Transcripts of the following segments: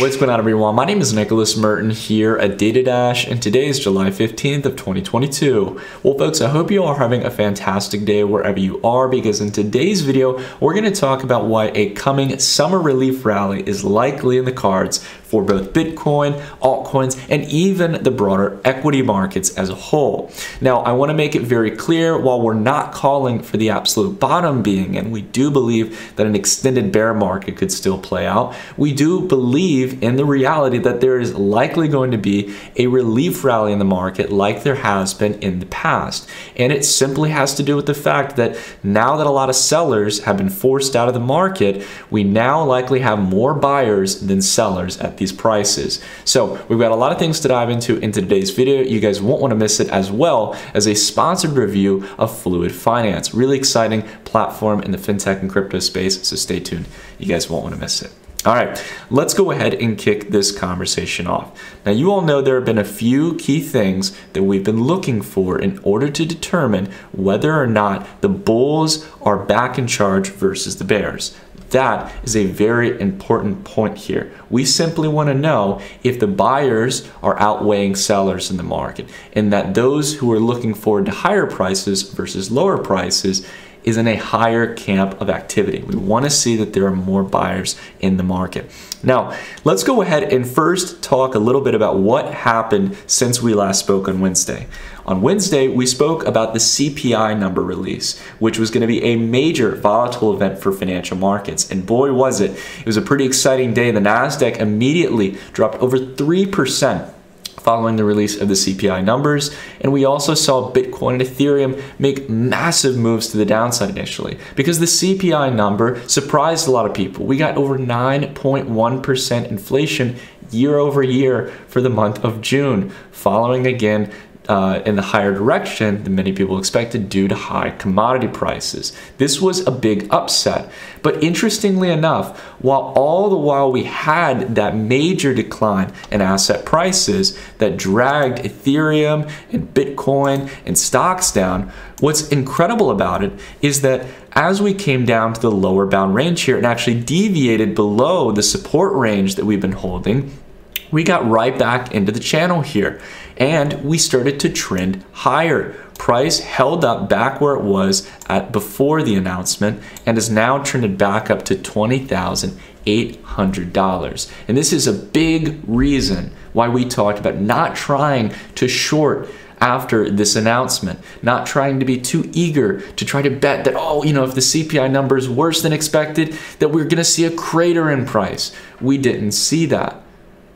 What's going on, everyone? My name is Nicholas Merton here at DataDash, and today is July 15th of 2022. Well, folks, I hope you all are having a fantastic day wherever you are, because in today's video, we're going to talk about why a coming summer relief rally is likely in the cards for both Bitcoin, altcoins, and even the broader equity markets as a whole. Now, I want to make it very clear, while we're not calling for the absolute bottom being in, we do believe that an extended bear market could still play out. We do believe in the reality that there is likely going to be a relief rally in the market like there has been in the past. And it simply has to do with the fact that now that a lot of sellers have been forced out of the market, we now likely have more buyers than sellers at these prices. So we've got a lot of things to dive in today's video. You guys won't want to miss it, as well as a sponsored review of Fluid Finance, really exciting platform in the fintech and crypto space. So stay tuned. You guys won't want to miss it. All right, let's go ahead and kick this conversation off. Now, you all know there have been a few key things that we've been looking for in order to determine whether or not the bulls are back in charge versus the bears. That is a very important point here. We simply want to know if the buyers are outweighing sellers in the market, and that those who are looking forward to higher prices versus lower prices is in a higher camp of activity. We want to see that there are more buyers in the market. Now, let's go ahead and first talk a little bit about what happened since we last spoke on Wednesday. On Wednesday, we spoke about the CPI number release, which was going to be a major volatile event for financial markets. And boy, was it. It was a pretty exciting day. The NASDAQ immediately dropped over 3%. Following the release of the CPI numbers. And we also saw Bitcoin and Ethereum make massive moves to the downside initially, because the CPI number surprised a lot of people. We got over 9.1% inflation year over year for the month of June, following again in the higher direction than many people expected due to high commodity prices. This was a big upset. But interestingly enough, while all the while we had that major decline in asset prices that dragged Ethereum and Bitcoin and stocks down, what's incredible about it is that as we came down to the lower bound range here and actually deviated below the support range that we've been holding, we got right back into the channel here, and we started to trend higher. Price held up back where it was at before the announcement and is now trended back up to $20,800. And this is a big reason why we talked about not trying to short after this announcement, not trying to be too eager to try to bet that, oh, you know, if the CPI number is worse than expected, that we're gonna see a crater in price. We didn't see that.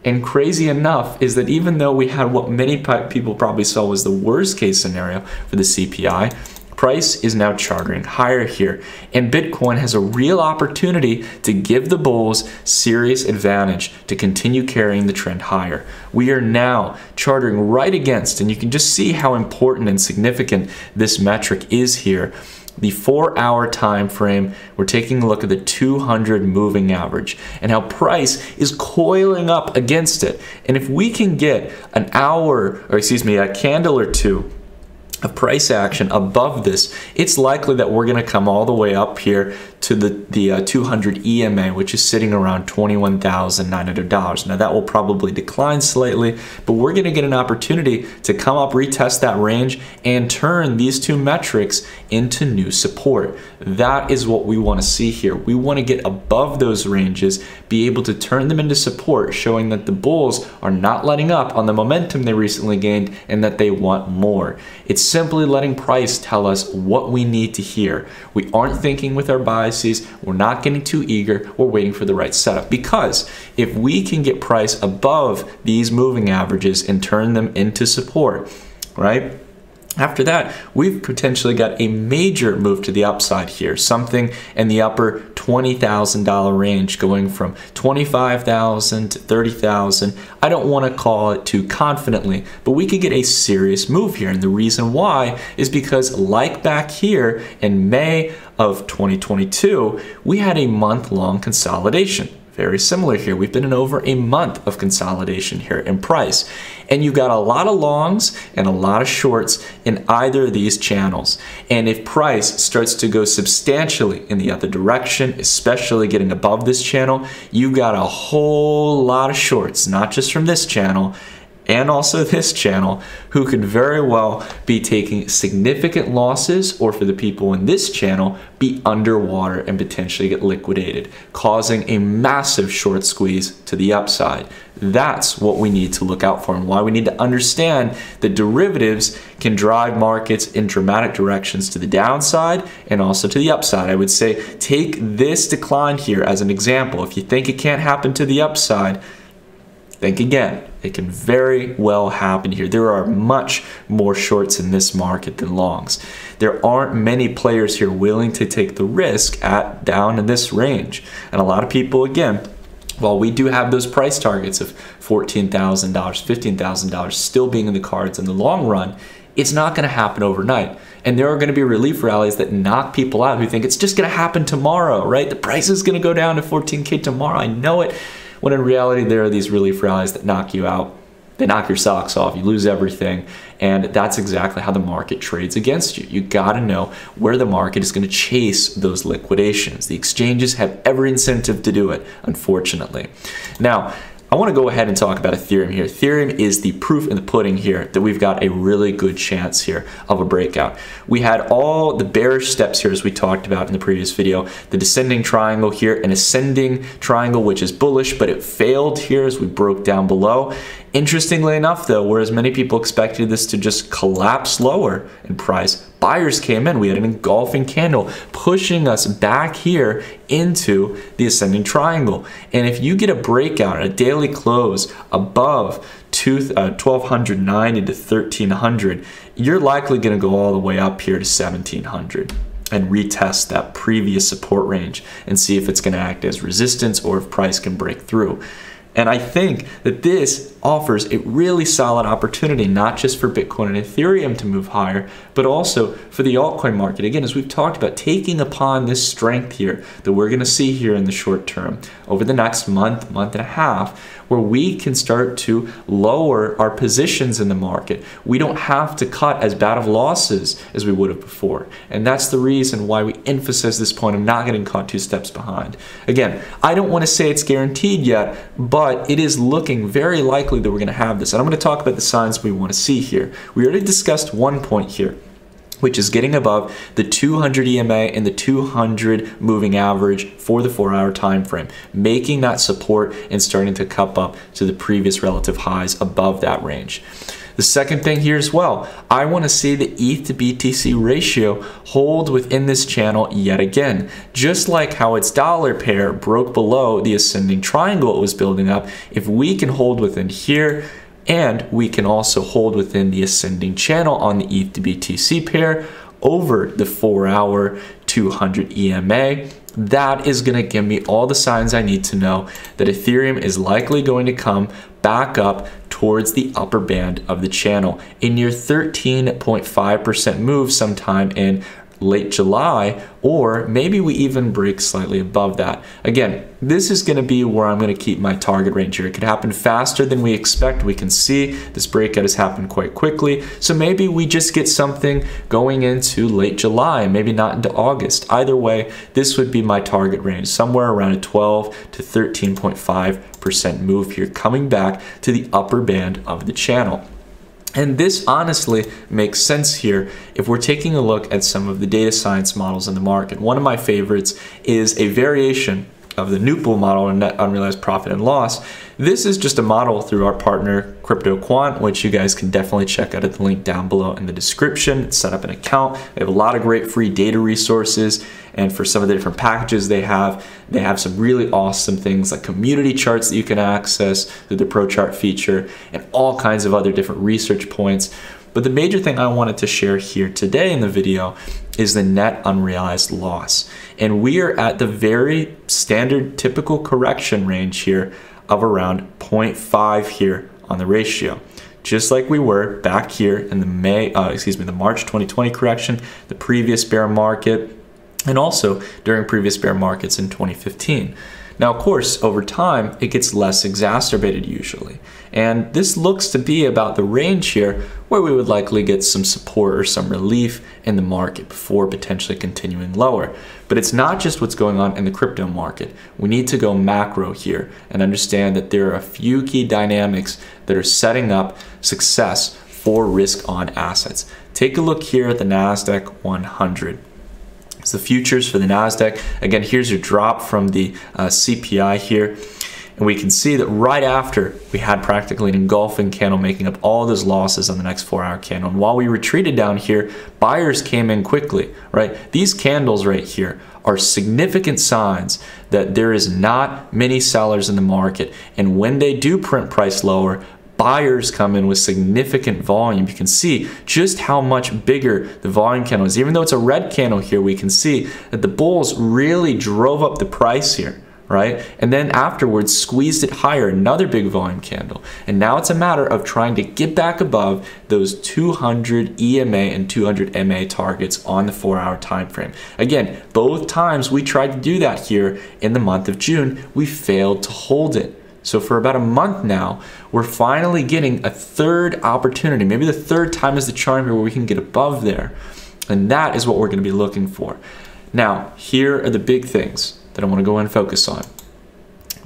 And crazy enough is that even though we had what many people probably saw was the worst case scenario for the CPI, price is now chartering higher here. And Bitcoin has a real opportunity to give the bulls serious advantage to continue carrying the trend higher. We are now chartering right against, and you can just see how important and significant this metric is here. The 4-hour time frame, we're taking a look at the 200 moving average and how price is coiling up against it. And if we can get an hour, or excuse me, a candle or two of price action above this, it's likely that we're gonna come all the way up here to the 200 EMA, which is sitting around $21,900. Now that will probably decline slightly, but we're gonna get an opportunity to come up, retest that range, and turn these two metrics into new support. That is what we wanna see here. We wanna get above those ranges, be able to turn them into support, showing that the bulls are not letting up on the momentum they recently gained and that they want more. It's simply letting price tell us what we need to hear. We aren't thinking with our buys. We're not getting too eager. We're waiting for the right setup, because if we can get price above these moving averages and turn them into support, right? After that, we've potentially got a major move to the upside here, something in the upper $20,000 range, going from $25,000 to $30,000. I don't want to call it too confidently, but we could get a serious move here. And the reason why is because, like back here in May of 2022, we had a month-long consolidation. Very similar here. We've been in over a month of consolidation here in price. And you've got a lot of longs and a lot of shorts in either of these channels. And if price starts to go substantially in the other direction, especially getting above this channel, you've got a whole lot of shorts, not just from this channel, and also this channel, who could very well be taking significant losses, or for the people in this channel, be underwater and potentially get liquidated, causing a massive short squeeze to the upside. That's what we need to look out for, and why we need to understand that derivatives can drive markets in dramatic directions to the downside and also to the upside. I would say take this decline here as an example. If you think it can't happen to the upside, think again. It can very well happen here. There are much more shorts in this market than longs. There aren't many players here willing to take the risk at down in this range. And a lot of people, again, while we do have those price targets of $14,000, $15,000 still being in the cards in the long run, it's not going to happen overnight. And there are going to be relief rallies that knock people out who think it's just going to happen tomorrow, right? The price is going to go down to 14K tomorrow. I know it. When in reality, there are these relief rallies that knock you out. They knock your socks off. You lose everything. And that's exactly how the market trades against you. You got to know where the market is going to chase those liquidations. The exchanges have every incentive to do it, unfortunately. Now, I want to go ahead and talk about Ethereum here. Ethereum is the proof in the pudding here that we've got a really good chance here of a breakout. We had all the bearish steps here as we talked about in the previous video, the descending triangle here, an ascending triangle, which is bullish, but it failed here as we broke down below. Interestingly enough though, whereas many people expected this to just collapse lower in price, buyers came in. We had an engulfing candle pushing us back here into the ascending triangle. And if you get a breakout, a daily close above 1290 to 1300, you're likely going to go all the way up here to 1700 and retest that previous support range and see if it's going to act as resistance or if price can break through. And I think that this offers a really solid opportunity, not just for Bitcoin and Ethereum to move higher, but also for the altcoin market. Again, as we've talked about, taking upon this strength here that we're going to see here in the short term over the next month, month and a half, where we can start to lower our positions in the market. We don't have to cut as bad of losses as we would have before. And that's the reason why we emphasize this point of not getting caught two steps behind. Again, I don't want to say it's guaranteed yet, but it is looking very likely that we're going to have this. And I'm going to talk about the signs we want to see here. We already discussed one point here, which is getting above the 200 EMA and the 200 moving average for the 4-hour time frame, making that support and starting to cup up to the previous relative highs above that range. The second thing here as well, I want to see the ETH to BTC ratio hold within this channel yet again. Just like how its dollar pair broke below the ascending triangle it was building up, if we can hold within here, and we can also hold within the ascending channel on the ETH to BTC pair over the 4-hour 200 EMA, that is going to give me all the signs I need to know that Ethereum is likely going to come back up towards the upper band of the channel. A near 13.5% move sometime in late July, or maybe we even break slightly above that. Again, this is going to be where I'm going to keep my target range here. It could happen faster than we expect. We can see this breakout has happened quite quickly. So maybe we just get something going into late July, maybe not into August. Either way, this would be my target range, somewhere around a 12 to 13.5% move here, coming back to the upper band of the channel. And this honestly makes sense here if we're taking a look at some of the data science models in the market. One of my favorites is a variation of the NUPL model, or net unrealized profit and loss. This is just a model through our partner CryptoQuant, which you guys can definitely check out at the link down below in the description. Set up an account. They have a lot of great free data resources, and for some of the different packages they have some really awesome things like community charts that you can access through the ProChart feature and all kinds of other different research points. But the major thing I wanted to share here today in the video is the net unrealized loss. And we are at the very standard typical correction range here of around 0.5 here on the ratio. Just like we were back here in the the March 2020 correction, the previous bear market, and also during previous bear markets in 2015. Now, of course, over time, it gets less exacerbated usually. And this looks to be about the range here where we would likely get some support or some relief in the market before potentially continuing lower. But it's not just what's going on in the crypto market. We need to go macro here and understand that there are a few key dynamics that are setting up success for risk on assets. Take a look here at the NASDAQ 100. It's the futures for the NASDAQ. Again, here's your drop from the CPI here. And we can see that right after we had practically an engulfing candle making up all those losses on the next 4-hour candle. And while we retreated down here, buyers came in quickly, right? These candles right here are significant signs that there is not many sellers in the market. And when they do print price lower, buyers come in with significant volume. You can see just how much bigger the volume candle is. Even though it's a red candle here, we can see that the bulls really drove up the price here, right? And then afterwards squeezed it higher, another big volume candle. And now it's a matter of trying to get back above those 200 EMA and 200 MA targets on the 4-hour time frame. Again, both times we tried to do that here in the month of June, we failed to hold it. So for about a month now, we're finally getting a third opportunity. Maybe the third time is the charm here where we can get above there. And that is what we're gonna be looking for. Now, here are the big things that I wanna go and focus on.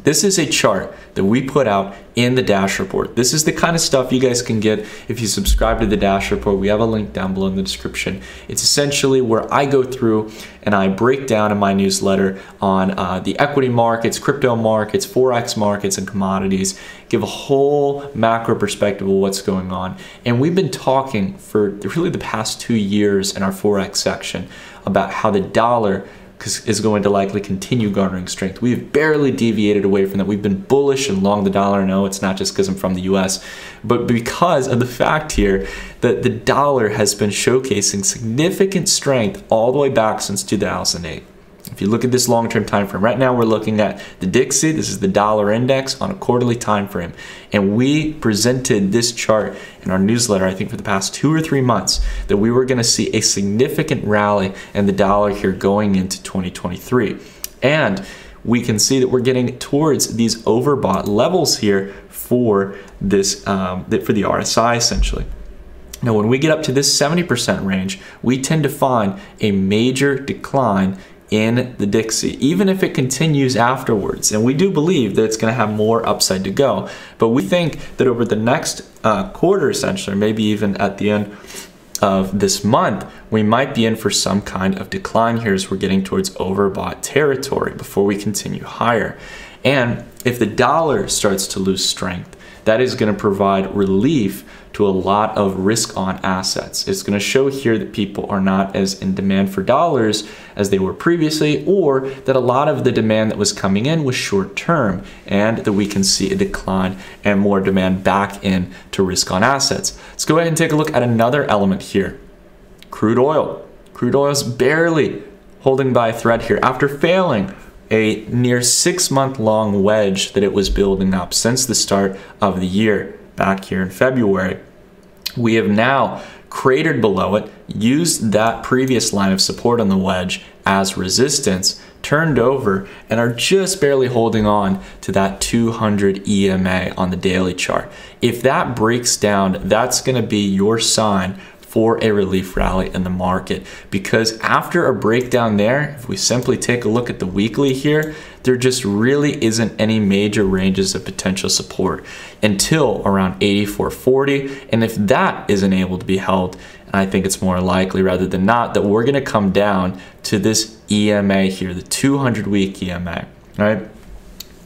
This is a chart that we put out in the Dash Report. This is the kind of stuff you guys can get if you subscribe to the Dash Report. We have a link down below in the description. It's essentially where I go through and I break down in my newsletter on the equity markets, crypto markets, Forex markets, and commodities. Give a whole macro perspective of what's going on. And we've been talking for really the past 2 years in our Forex section about how the dollar is going to likely continue garnering strength. We've barely deviated away from that. We've been bullish and long the dollar. No, it's not just because I'm from the US, but because of the fact here that the dollar has been showcasing significant strength all the way back since 2008. If you look at this long-term time frame, right now we're looking at the DXY. This is the dollar index on a quarterly time frame. And we presented this chart in our newsletter, I think for the past 2 or 3 months, that we were gonna see a significant rally in the dollar here going into 2023. And we can see that we're getting towards these overbought levels here for this, for the RSI essentially. Now, when we get up to this 70% range, we tend to find a major decline in the DXY, even if it continues afterwards. And we do believe that it's gonna have more upside to go. But we think that over the next quarter, essentially, maybe even at the end of this month, we might be in for some kind of decline here as we're getting towards overbought territory before we continue higher. And if the dollar starts to lose strength, that is gonna provide relief to a lot of risk on assets. It's gonna show here that people are not as in demand for dollars as they were previously, or that a lot of the demand that was coming in was short term, and that we can see a decline and more demand back in to risk on assets. Let's go ahead and take a look at another element here. Crude oil. Crude oil is barely holding by a thread here after failing a near 6-month long wedge that it was building up since the start of the year. Back here in February, we have now cratered below it, used that previous line of support on the wedge as resistance, turned over, and are just barely holding on to that 200 EMA on the daily chart. If that breaks down, that's gonna be your sign for a relief rally in the market, because after a breakdown there, if we simply take a look at the weekly here, there just really isn't any major ranges of potential support until around 84.40. And if that isn't able to be held, and I think it's more likely rather than not that we're gonna come down to this EMA here, the 200-week EMA, right?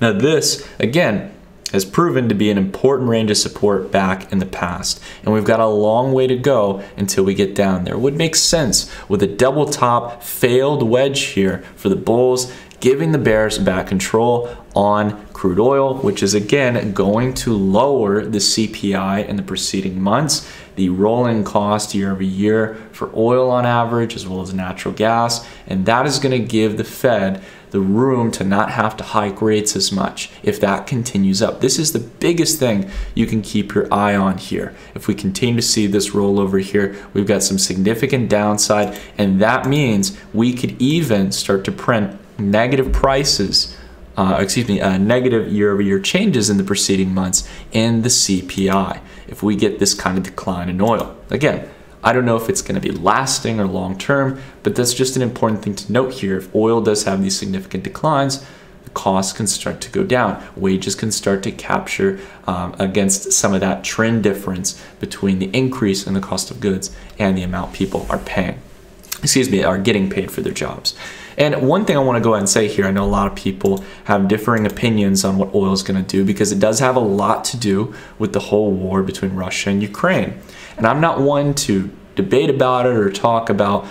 Now this, again, has proven to be an important range of support back in the past. And we've got a long way to go until we get down there. It would make sense with a double top failed wedge here for the bulls, giving the bears back control on crude oil, which is again going to lower the CPI in the preceding months, the rolling cost year over year for oil on average, as well as natural gas. And that is gonna give the Fed the room to not have to hike rates as much if that continues up. This is the biggest thing you can keep your eye on here. If we continue to see this rollover here, we've got some significant downside, and that means we could even start to print negative prices negative year-over-year changes in the preceding months in the CPI if we get this kind of decline in oil. Again, I don't know if it's going to be lasting or long-term, but that's just an important thing to note here. If oil does have these significant declines, the costs can start to go down. Wages can start to capture against some of that trend difference between the increase in the cost of goods and the amount people are paying. Excuse me, are getting paid for their jobs. And one thing I want to go ahead and say here, I know a lot of people have differing opinions on what oil is going to do because it does have a lot to do with the whole war between Russia and Ukraine. And I'm not one to debate about it or talk about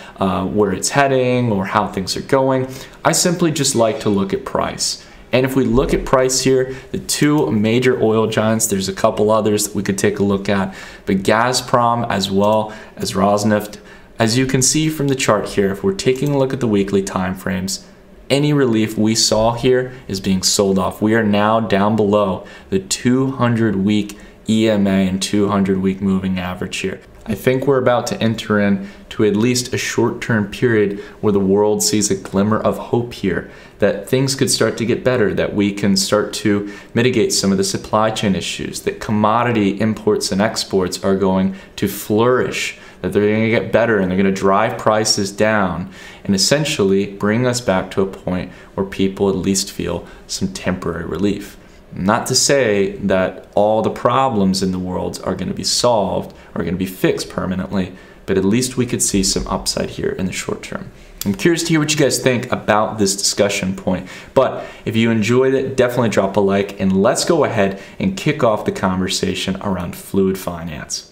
where it's heading or how things are going. I simply just like to look at price. And if we look at price here, the two major oil giants, there's a couple others that we could take a look at, but Gazprom as well as Rosneft. As you can see from the chart here, if we're taking a look at the weekly time frames, any relief we saw here is being sold off. We are now down below the 200-week EMA and 200-week moving average here. I think we're about to enter in to at least a short-term period where the world sees a glimmer of hope here, that things could start to get better, that we can start to mitigate some of the supply chain issues, that commodity imports and exports are going to flourish, that they're going to get better and they're going to drive prices down and essentially bring us back to a point where people at least feel some temporary relief. Not to say that all the problems in the world are going to be solved or going to be fixed permanently, but at least we could see some upside here in the short term. I'm curious to hear what you guys think about this discussion point, but if you enjoyed it, definitely drop a like and let's go ahead and kick off the conversation around fluid finance.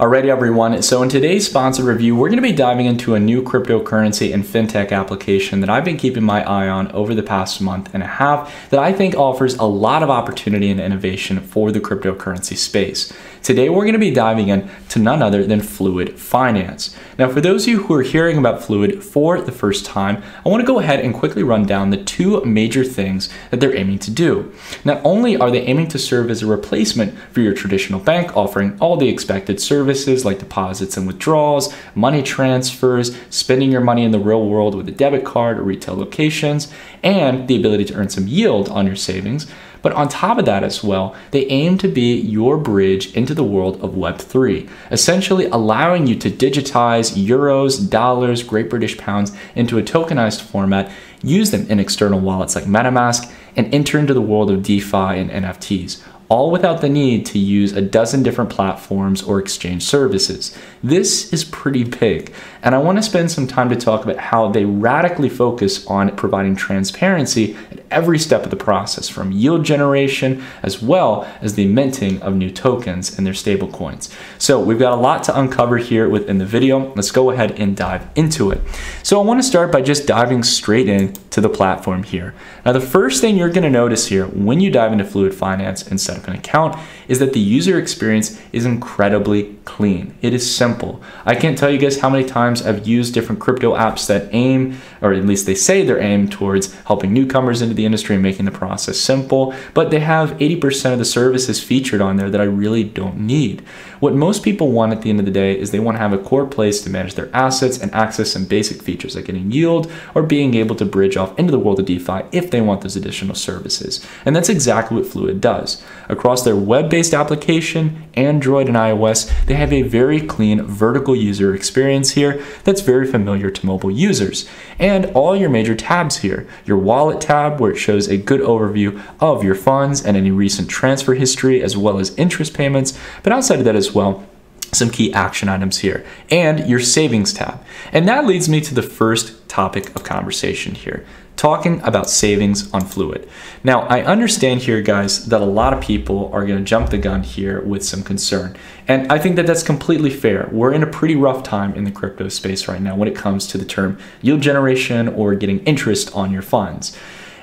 Alrighty everyone, so in today's sponsored review, we're going to be diving into a new cryptocurrency and fintech application that I've been keeping my eye on over the past month and a half that I think offers a lot of opportunity and innovation for the cryptocurrency space. Today we're going to be diving in to none other than Fluid Finance. Now for those of you who are hearing about Fluid for the first time, I want to go ahead and quickly run down the two major things that they're aiming to do. Not only are they aiming to serve as a replacement for your traditional bank, offering all the expected services like deposits and withdrawals, money transfers, spending your money in the real world with a debit card or retail locations, and the ability to earn some yield on your savings. But on top of that as well, they aim to be your bridge into the world of Web3, essentially allowing you to digitize euros, dollars, Great British pounds into a tokenized format, use them in external wallets like MetaMask, and enter into the world of DeFi and NFTs, all without the need to use a dozen different platforms or exchange services. This is pretty big, and I want to spend some time to talk about how they radically focus on providing transparency at every step of the process, from yield generation as well as the minting of new tokens and their stablecoins. So we've got a lot to uncover here within the video. Let's go ahead and dive into it. So I want to start by just diving straight in to the platform here. Now the first thing you're going to notice here when you dive into Fluid Finance and set up an account is that the user experience is incredibly clean. It is simple. I can't tell you guys how many times I've used different crypto apps that aim, or at least they say they're aimed towards helping newcomers into the industry and making the process simple, but they have 80% of the services featured on there that I really don't need. What most people want at the end of the day is they want to have a core place to manage their assets and access some basic features like getting yield or being able to bridge off into the world of DeFi if they want those additional services. And that's exactly what Fluid does. Across their web-based application, Android and iOS, they have a very clean vertical user experience here that's very familiar to mobile users. And all your major tabs here, your wallet tab where it shows a good overview of your funds and any recent transfer history as well as interest payments, but outside of that as well, some key action items here, and your savings tab. And that leads me to the first topic of conversation here, talking about savings on Fluid. Now, I understand here, guys, that a lot of people are going to jump the gun here with some concern. And I think that that's completely fair. We're in a pretty rough time in the crypto space right now when it comes to the term yield generation or getting interest on your funds.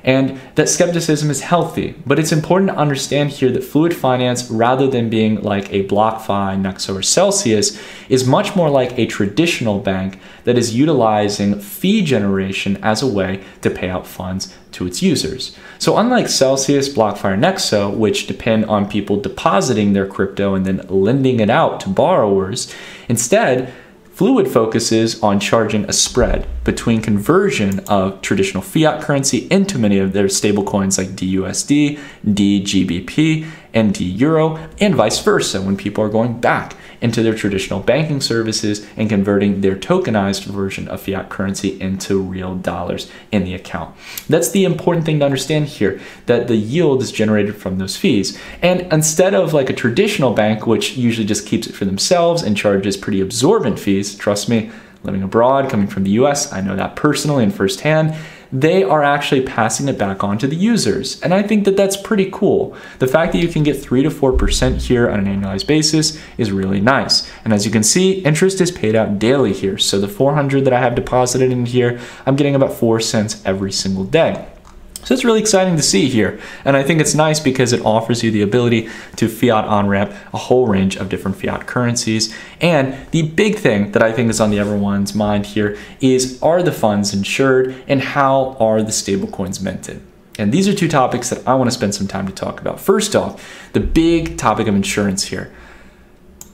And that skepticism is healthy, but it's important to understand here that Fluid Finance, rather than being like a BlockFi, Nexo, or Celsius, is much more like a traditional bank that is utilizing fee generation as a way to pay out funds to its users. So unlike Celsius, BlockFi, or Nexo, which depend on people depositing their crypto and then lending it out to borrowers, instead, Fluid focuses on charging a spread between conversion of traditional fiat currency into many of their stablecoins like DUSD, DGBP, and D-Euro, and vice versa when people are going back into their traditional banking services and converting their tokenized version of fiat currency into real dollars in the account. That's the important thing to understand here, that the yield is generated from those fees. And instead of like a traditional bank, which usually just keeps it for themselves and charges pretty absorbent fees, trust me, living abroad, coming from the US, I know that personally and firsthand, they are actually passing it back on to the users. And I think that that's pretty cool. The fact that you can get 3 to 4% here on an annualized basis is really nice. And as you can see, interest is paid out daily here. So the 400 that I have deposited in here, I'm getting about 4 cents every single day. So it's really exciting to see here. And I think it's nice because it offers you the ability to fiat on-ramp a whole range of different fiat currencies. And the big thing that I think is on the everyone's mind here is, are the funds insured and how are the stablecoins minted? And these are two topics that I want to spend some time to talk about. First off, the big topic of insurance here.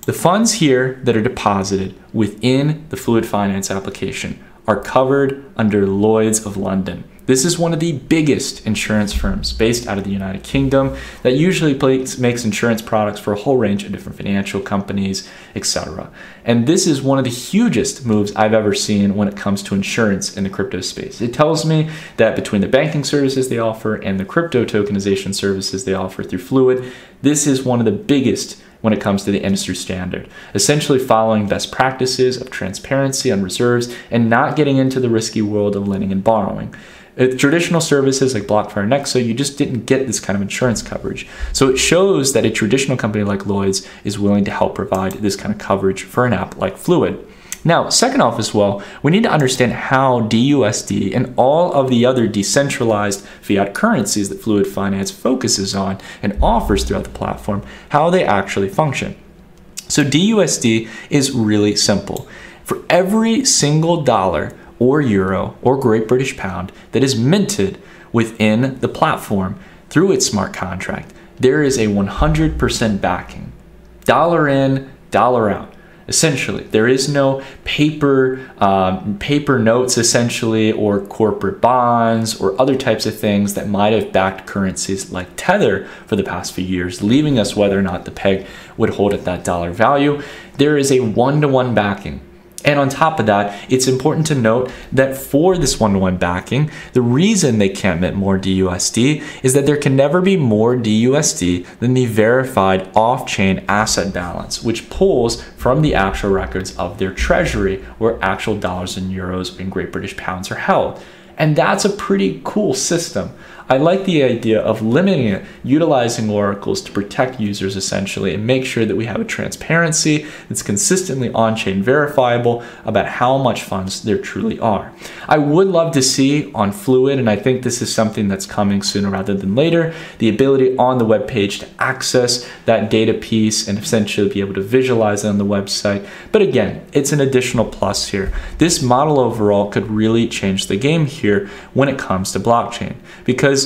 The funds here that are deposited within the Fluid Finance application are covered under Lloyd's of London. This is one of the biggest insurance firms based out of the United Kingdom that usually makes insurance products for a whole range of different financial companies, etc. And this is one of the hugest moves I've ever seen when it comes to insurance in the crypto space. It tells me that between the banking services they offer and the crypto tokenization services they offer through Fluid, this is one of the biggest when it comes to the industry standard, essentially following best practices of transparency on reserves and not getting into the risky world of lending and borrowing. With traditional services like BlockFi or Nexo, you just didn't get this kind of insurance coverage. So it shows that a traditional company like Lloyd's is willing to help provide this kind of coverage for an app like Fluid. Now, second off as well, we need to understand how DUSD and all of the other decentralized fiat currencies that Fluid Finance focuses on and offers throughout the platform, how they actually function. So DUSD is really simple. For every single dollar or euro or Great British pound that is minted within the platform through its smart contract, there is a 100% backing. Dollar in, dollar out. Essentially, there is no paper notes, essentially, or corporate bonds or other types of things that might have backed currencies like Tether for the past few years, leaving us whether or not the peg would hold at that dollar value. There is a one-to-one backing. And on top of that, it's important to note that for this one-to-one backing, the reason they can't mint more DUSD is that there can never be more DUSD than the verified off-chain asset balance, which pulls from the actual records of their treasury where actual dollars and euros and Great British pounds are held. And that's a pretty cool system. I like the idea of limiting it, utilizing oracles to protect users essentially and make sure that we have a transparency that's consistently on-chain verifiable about how much funds there truly are. I would love to see on Fluid, and I think this is something that's coming sooner rather than later, the ability on the web page to access that data piece and essentially be able to visualize it on the website. But again, it's an additional plus here. This model overall could really change the game here when it comes to blockchain, because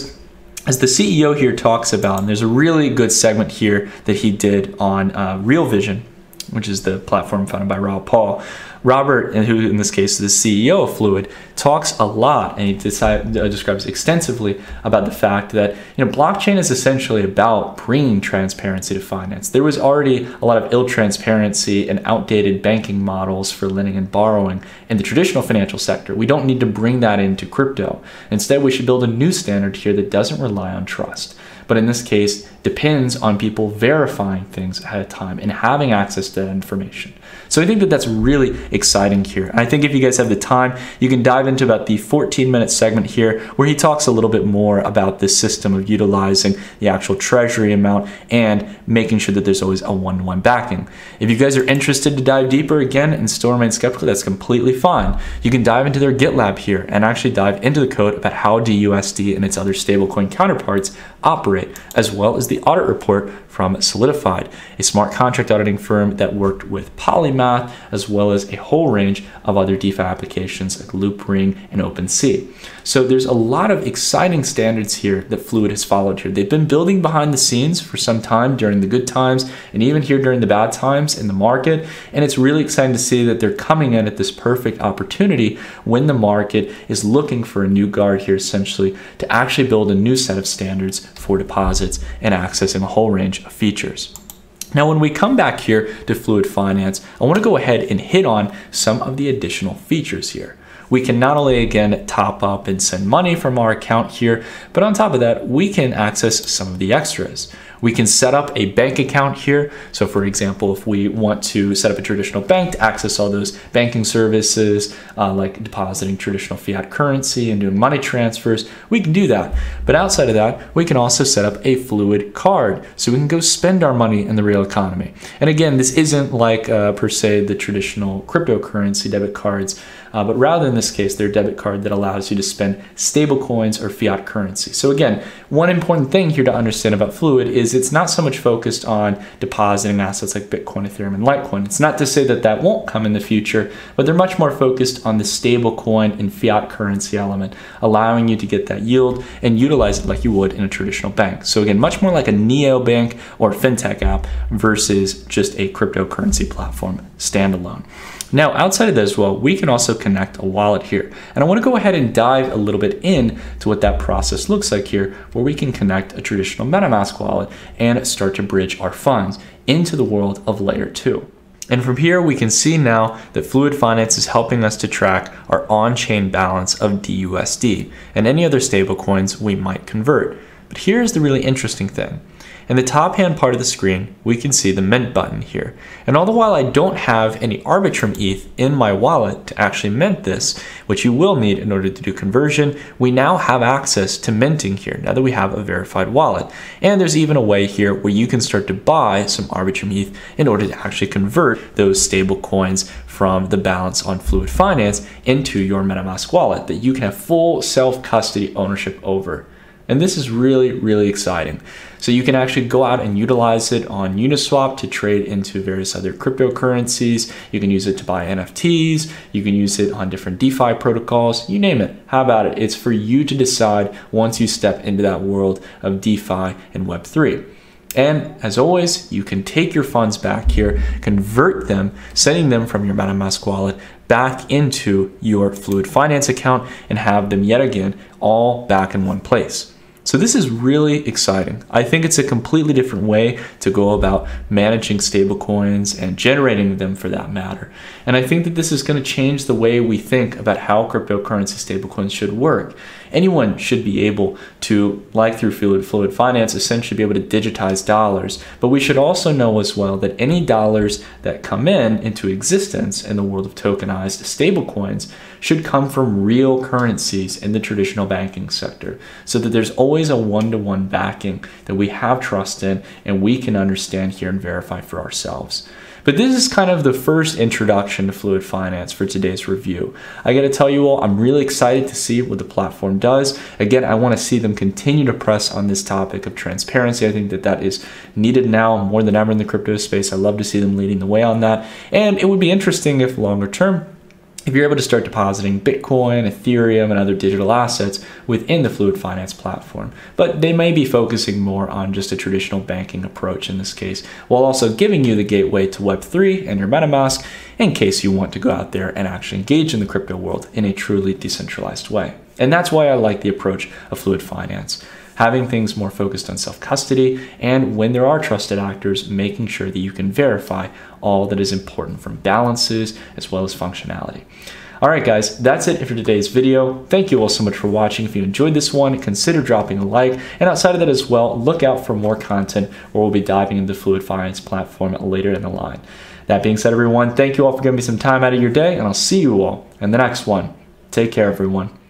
as the CEO here talks about, and there's a really good segment here that he did on Real Vision, which is the platform founded by Raoul Pal. Robert, who in this case is the CEO of Fluid, talks a lot and he describes extensively about the fact that blockchain is essentially about bringing transparency to finance. There was already a lot of ill-transparency and outdated banking models for lending and borrowing in the traditional financial sector. We don't need to bring that into crypto. Instead, we should build a new standard here that doesn't rely on trust, but in this case, depends on people verifying things ahead of time and having access to that information. So I think that that's really exciting here. And I think if you guys have the time, you can dive into about the 14-minute segment here where he talks a little bit more about this system of utilizing the actual treasury amount and making sure that there's always a one-to-one backing. If you guys are interested to dive deeper again and still remain skeptical, that's completely fine. You can dive into their GitLab here and actually dive into the code about how DUSD and its other stablecoin counterparts operate, as well as the audit report from Solidified, a smart contract auditing firm that worked with Polymath, as well as a whole range of other DeFi applications like Loopring and OpenSea. So there's a lot of exciting standards here that Fluid has followed here. They've been building behind the scenes for some time during the good times and even here during the bad times in the market. And it's really exciting to see that they're coming in at this perfect opportunity when the market is looking for a new guard here, essentially, to actually build a new set of standards for deposits and accessing a whole range of features. Now, when we come back here to Fluid Finance, I want to go ahead and hit on some of the additional features here. We can not only, again, top up and send money from our account here, but on top of that, we can access some of the extras. We can set up a bank account here. So for example, if we want to set up a traditional bank to access all those banking services, like depositing traditional fiat currency and doing money transfers, we can do that. But outside of that, we can also set up a Fluid card so we can go spend our money in the real economy. And again, this isn't like per se the traditional cryptocurrency debit cards, but rather in this case, they're a debit card that allows you to spend stable coins or fiat currency. So again, one important thing here to understand about Fluid is it's not so much focused on depositing assets like Bitcoin, Ethereum, and Litecoin. It's not to say that that won't come in the future, but they're much more focused on the stable coin and fiat currency element, allowing you to get that yield and utilize it like you would in a traditional bank. So again, much more like a neobank or fintech app versus just a cryptocurrency platform standalone. Now, outside of that as well, we can also connect a wallet here. And I want to go ahead and dive a little bit in to what that process looks like here, where we can connect a traditional MetaMask wallet and start to bridge our funds into the world of Layer 2. And from here, we can see now that Fluid Finance is helping us to track our on-chain balance of DUSD and any other stablecoins we might convert. But here's the really interesting thing. In the top hand part of the screen, we can see the mint button here. And all the while I don't have any Arbitrum ETH in my wallet to actually mint this, which you will need in order to do conversion, we now have access to minting here now that we have a verified wallet. And there's even a way here where you can start to buy some Arbitrum ETH in order to actually convert those stable coins from the balance on Fluid Finance into your MetaMask wallet that you can have full self-custody ownership over. And this is really, really exciting. So you can actually go out and utilize it on Uniswap to trade into various other cryptocurrencies. You can use it to buy NFTs. You can use it on different DeFi protocols, you name it. How about it? It's for you to decide once you step into that world of DeFi and Web3. And as always, you can take your funds back here, convert them, sending them from your MetaMask wallet back into your Fluid Finance account and have them yet again all back in one place. So this is really exciting. I think it's a completely different way to go about managing stablecoins and generating them for that matter. And I think that this is going to change the way we think about how cryptocurrency stablecoins should work. Anyone should be able to, like through Fluid Finance, essentially be able to digitize dollars. But we should also know as well that any dollars that come into existence in the world of tokenized stablecoins should come from real currencies in the traditional banking sector, so that there's always a one-to-one backing that we have trust in and we can understand here and verify for ourselves. But this is kind of the first introduction to Fluid Finance for today's review. I gotta tell you all, I'm really excited to see what the platform does. Again, I want to see them continue to press on this topic of transparency. I think that that is needed now more than ever in the crypto space. I love to see them leading the way on that, and it would be interesting if longer term, if you're able to start depositing Bitcoin, Ethereum, and other digital assets within the Fluid Finance platform. But they may be focusing more on just a traditional banking approach in this case, while also giving you the gateway to Web3 and your MetaMask in case you want to go out there and actually engage in the crypto world in a truly decentralized way. And that's why I like the approach of Fluid Finance, having things more focused on self-custody, and when there are trusted actors, making sure that you can verify all that is important from balances as well as functionality. All right, guys, that's it for today's video. Thank you all so much for watching. If you enjoyed this one, consider dropping a like. And outside of that as well, look out for more content where we'll be diving into the Fluid Finance platform later in the line. That being said, everyone, thank you all for giving me some time out of your day, and I'll see you all in the next one. Take care, everyone.